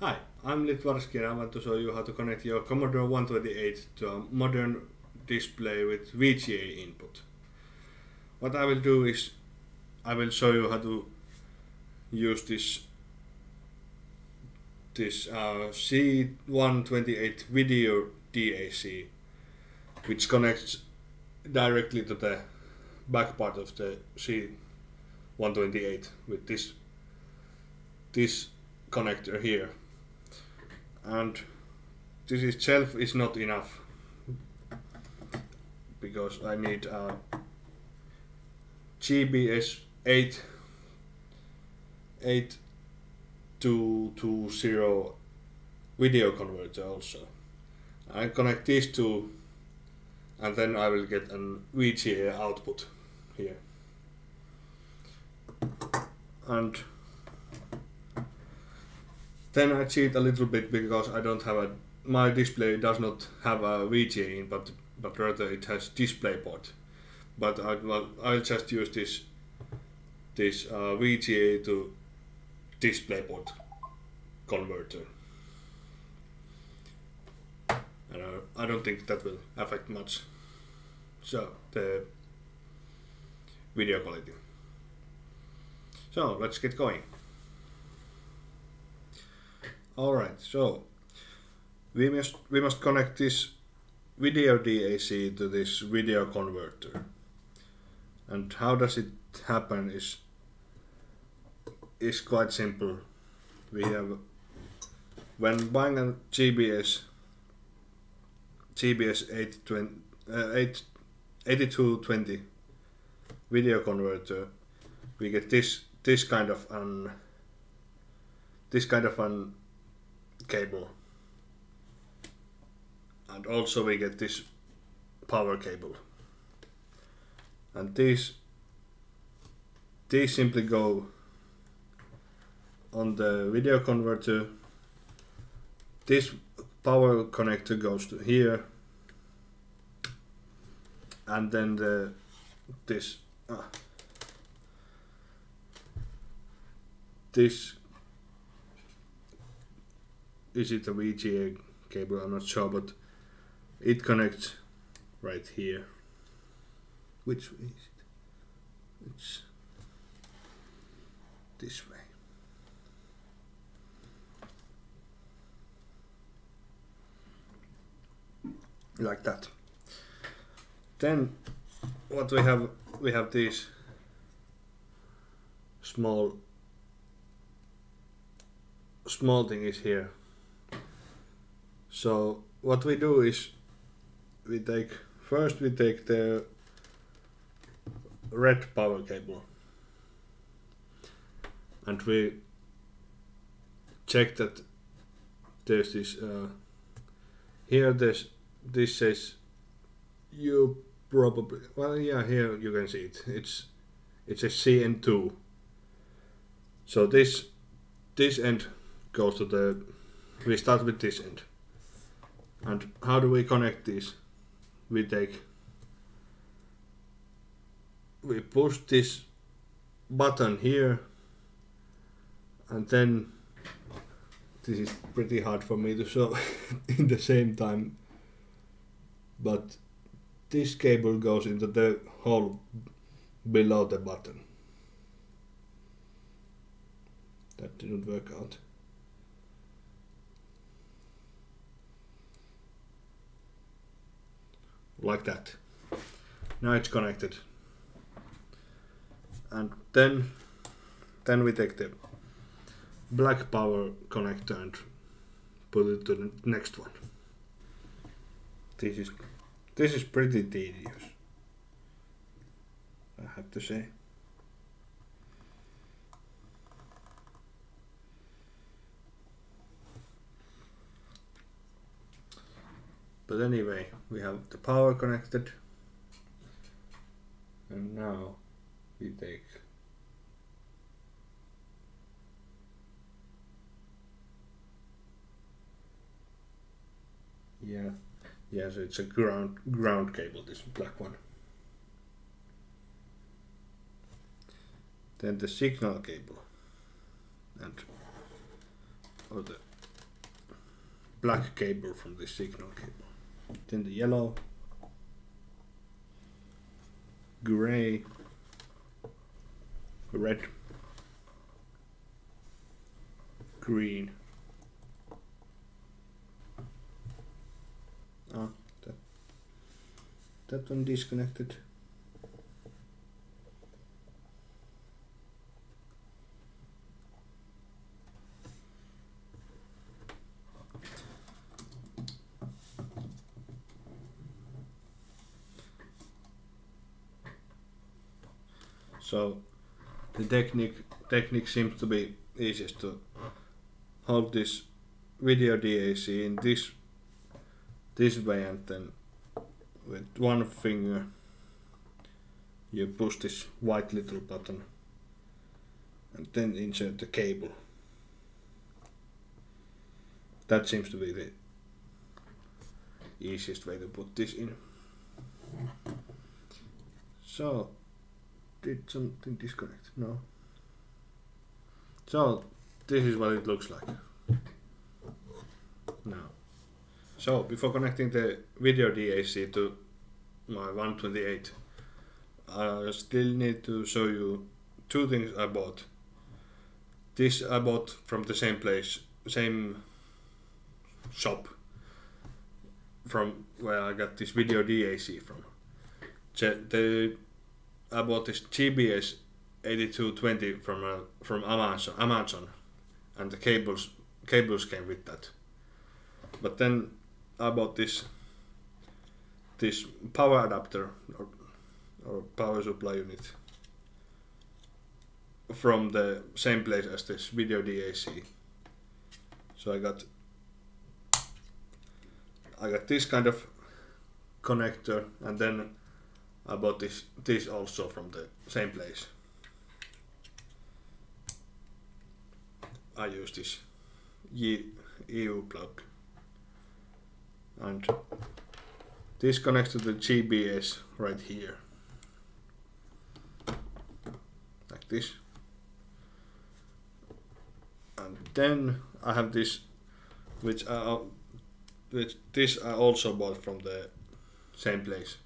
Hi, I'm Litwarski and I want to show you how to connect your Commodore 128 to a modern display with VGA input. What I will do is I will show you how to use this C128 video DAC, which connects directly to the back part of the C128 with this connector here. And this itself is not enough, because I need a GBS-8220 video converter also. I connect these two and then I will get an VGA output here. And then I cheat a little bit, because I don't have my display does not have a VGA in, but rather it has DisplayPort. But I'll just use this VGA to DisplayPort converter, and I don't think that will affect much. So the video quality. So let's get going. Alright, so we must connect this video DAC to this video converter. And how does it happen is quite simple. We have, when buying a GBS-8220 video converter, we get this kind of an cable, and also we get this power cable, and these simply go on the video converter. This power connector goes to here, and then this is it a VGA cable? I'm not sure, but it connects right here. Which way is it? It's this way. Like that. Then what we have these small thing is here. So what we do is we take the red power cable, and we check that there's this here this says you probably, well, yeah, here you can see it's a CN2. So this end goes to the, we start with this end. And how do we connect this? We push this button here, and then this is pretty hard for me to show in the same time, but this cable goes into the hole below the button. That didn't work out. Like that. Now it's connected. And then we take the black power connector and put it to the next one. This is pretty tedious, I have to say. But anyway, we have the power connected, and now we take so it's a ground cable, this black one. Then the signal cable, or the black cable from the signal cable. Then the yellow, gray, red, green. Ah, that one disconnected. So the technique seems to be easiest to hold this video DAC in this way, and then with one finger you push this white little button and then insert the cable. That seems to be the easiest way to put this in. So did something disconnect? No. So this is what it looks like now. So before connecting the video DAC to my 128, I still need to show you two things I bought. This I bought from the same place, same shop from where I got this video DAC from. I bought this GBS-8220 from Amazon, and the cables came with that. But then I bought this power adapter or power supply unit from the same place as this video DAC. So I got this kind of connector, and then I bought this also from the same place. I use this EU plug, and this connects to the GBS right here, like this. And then I have this, which I also bought from the same place.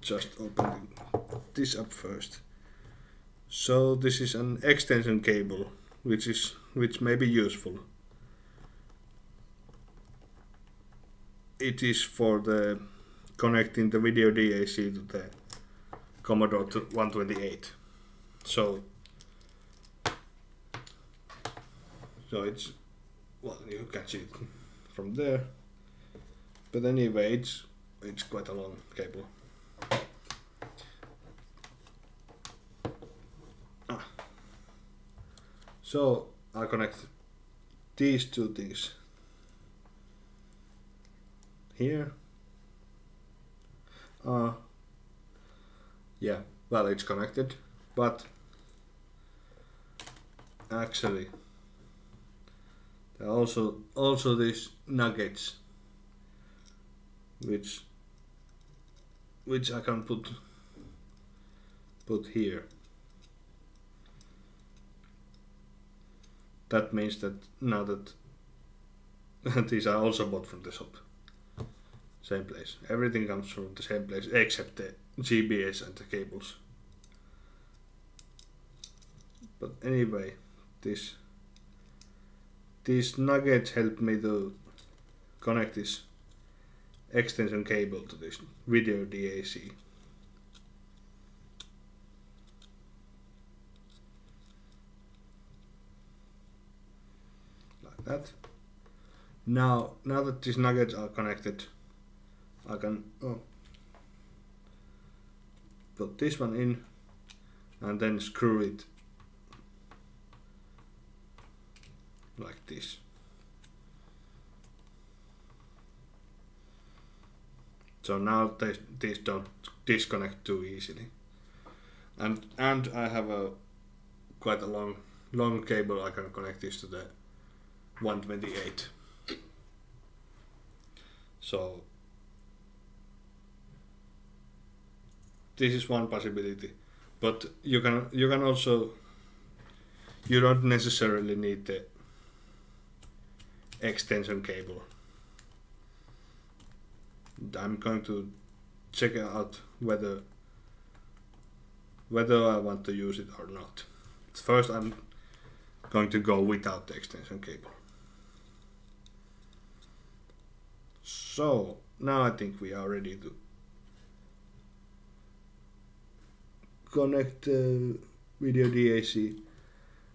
Just open this up first. So this is an extension cable, which may be useful. It is for the connecting the video DAC to the Commodore 128. So it's, well, you can see it from there. But anyway, it's quite a long cable. So I connect these two things here. Yeah, well, it's connected, but actually there are also these nuggets which I can put here. That means that now that these are also bought from the shop, same place. Everything comes from the same place except the GBS and the cables. But anyway, these nuggets help me to connect this extension cable to this video DAC. That. Now that these nuggets are connected, I can put this one in and then screw it like this. So now these don't disconnect too easily, and I have quite a long cable. I can connect this to the 128. So this is one possibility, but you don't necessarily need the extension cable. I'm going to check out whether I want to use it or not. First, I'm going to go without the extension cable. So now I think we are ready to connect the video DAC,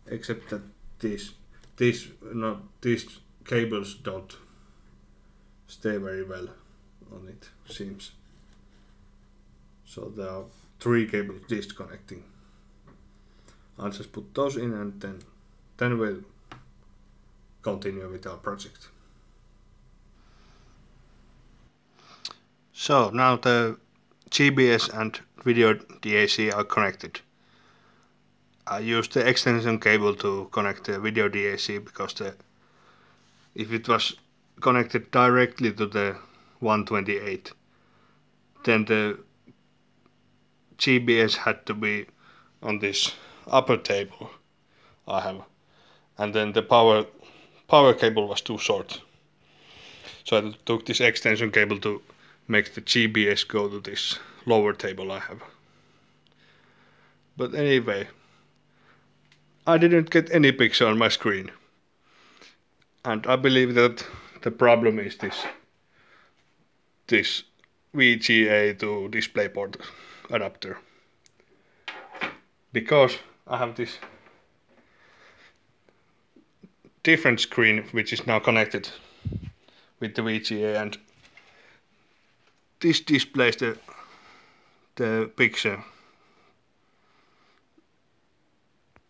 except that these cables don't stay very well on it, seems. So there are three cables disconnecting. I'll just put those in and then we'll continue with our project. So now the GBS and video DAC are connected. I used the extension cable to connect the video DAC because if it was connected directly to the 128, then the GBS had to be on this upper table I have, and then the power cable was too short, so I took this extension cable to make the GBS go to this lower table I have. But anyway, I didn't get any picture on my screen, and I believe that the problem is this VGA to DisplayPort adapter, because I have this different screen which is now connected with the VGA, and this displays the picture.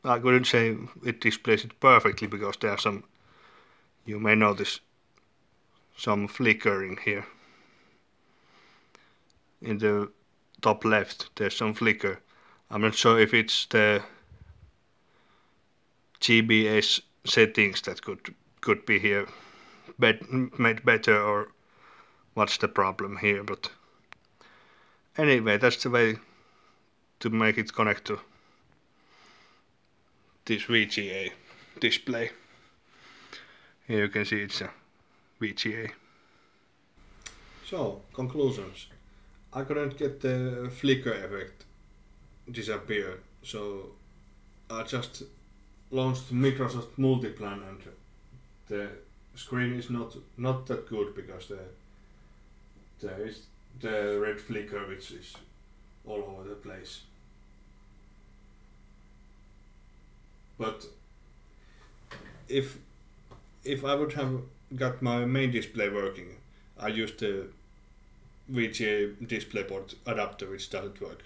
I couldn't say it displays it perfectly because there are some, you may notice some flickering here. In the top left there's some flicker. I'm not sure if it's the GBS settings that could be here made better, or what's the problem here, but anyway, that's the way to make it connect to this VGA display. Here you can see it's a VGA. So, conclusions. I couldn't get the flicker effect disappear, so I just launched Microsoft Multiplan, and the screen is not that good because there is the red flicker which is all over the place. But if I would have got my main display working, I used the VGA DisplayPort adapter which doesn't work.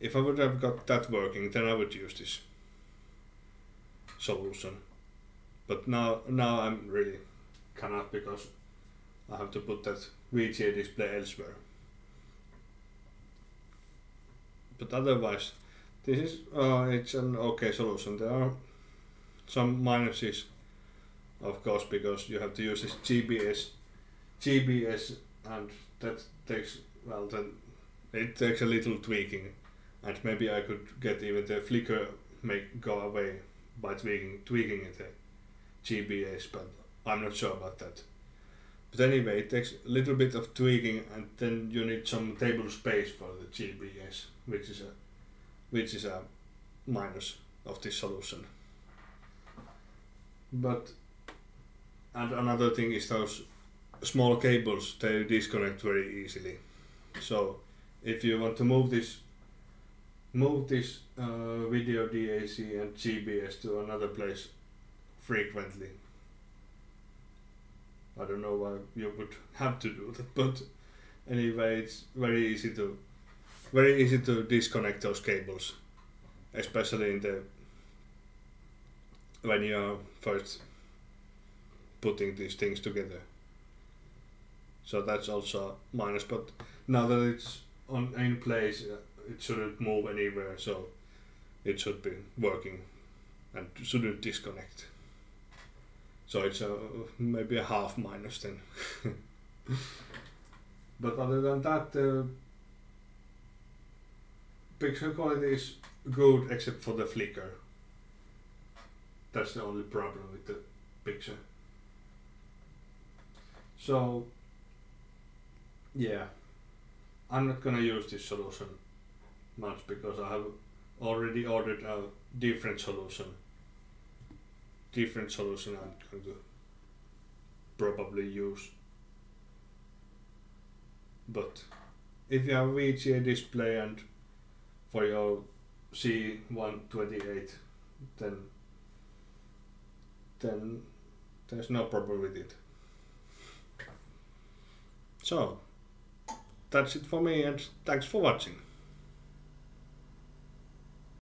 If I would have got that working, then I would use this solution. But now I'm really cannot, because I have to put that VGA display elsewhere. But otherwise, this is it's an okay solution. There are some minuses, of course, because you have to use this GBS, and that takes, well, then it takes a little tweaking. And maybe I could get even the flicker go away by tweaking it, GBS, but I'm not sure about that. But anyway, it takes a little bit of tweaking, and then you need some table space for the GBS, which is a minus of this solution. But and another thing is those small cables, they disconnect very easily. So if you want to move this video DAC and GBS to another place frequently, I don't know why you would have to do that, but anyway, it's very easy to disconnect those cables, especially when you are first putting these things together. So that's also a minus, but now that it's in place, it shouldn't move anywhere, so it should be working and shouldn't disconnect. So it's maybe a half minus then. But other than that, the picture quality is good except for the flicker. That's the only problem with the picture. So yeah, I'm not gonna use this solution much because I have already ordered a different solution. I'm going to probably use. But if you have VGA display and for your C128, then there's no problem with it. So that's it for me, and thanks for watching.